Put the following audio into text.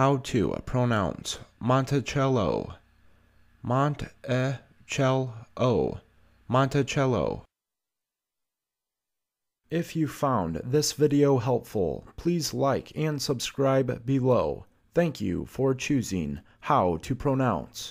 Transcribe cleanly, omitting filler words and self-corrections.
How to pronounce Monticello, Monticello, Monticello. If you found this video helpful, please like and subscribe below. Thank you for choosing How to Pronounce.